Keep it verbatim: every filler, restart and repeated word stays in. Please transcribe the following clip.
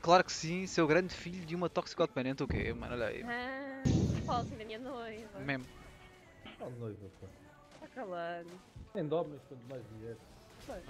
Claro que sim, seu grande filho de uma toxicodependente, o quê? Mano, olha aí. Ah, fala assim da minha noiva. Mesmo. Qual noiva, pô? Tá calando. Tem homens quanto mais mulheres.